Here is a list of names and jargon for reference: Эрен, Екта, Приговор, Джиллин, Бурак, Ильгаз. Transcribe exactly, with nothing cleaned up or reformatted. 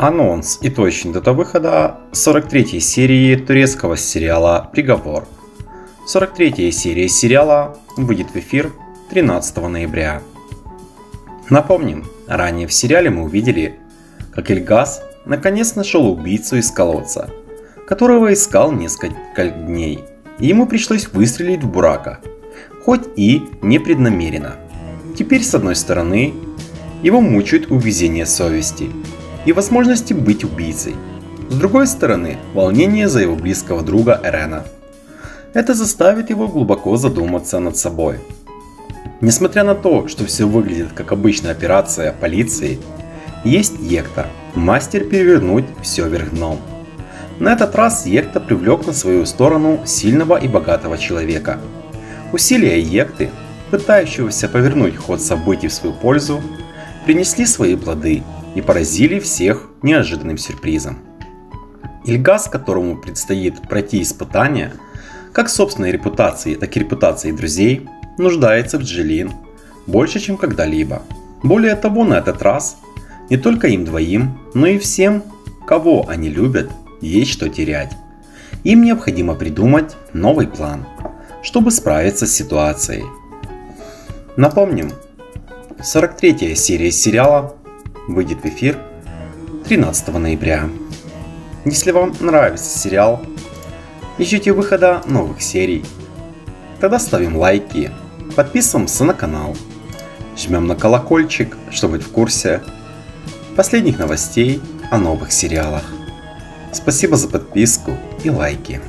Анонс и точный дата выхода сорок третьей серии турецкого сериала «Приговор». сорок третья серия сериала выйдет в эфир тринадцатого ноября. Напомним, ранее в сериале мы увидели, как Ильгаз наконец нашел убийцу из колодца, которого искал несколько дней, и ему пришлось выстрелить в Бурака, хоть и непреднамеренно. Теперь, с одной стороны, его мучают угрызения совести и возможности быть убийцей. С другой стороны, волнение за его близкого друга Эрена. Это заставит его глубоко задуматься над собой. Несмотря на то, что все выглядит как обычная операция полиции, есть Екта, мастер перевернуть все вверх дном. На этот раз Екта привлек на свою сторону сильного и богатого человека. Усилия Екты, пытающегося повернуть ход событий в свою пользу, принесли свои плоды и поразили всех неожиданным сюрпризом. Ильгаз, которому предстоит пройти испытания, как собственной репутации, так и репутации друзей, нуждается в Джиллин больше, чем когда-либо. Более того, на этот раз не только им двоим, но и всем, кого они любят, есть что терять. Им необходимо придумать новый план, чтобы справиться с ситуацией. Напомним, сорок третья серия сериала выйдет в эфир тринадцатого ноября. Если вам нравится сериал, ищите выхода новых серий, тогда ставим лайки, подписываемся на канал, жмем на колокольчик, чтобы быть в курсе последних новостей о новых сериалах. Спасибо за подписку и лайки.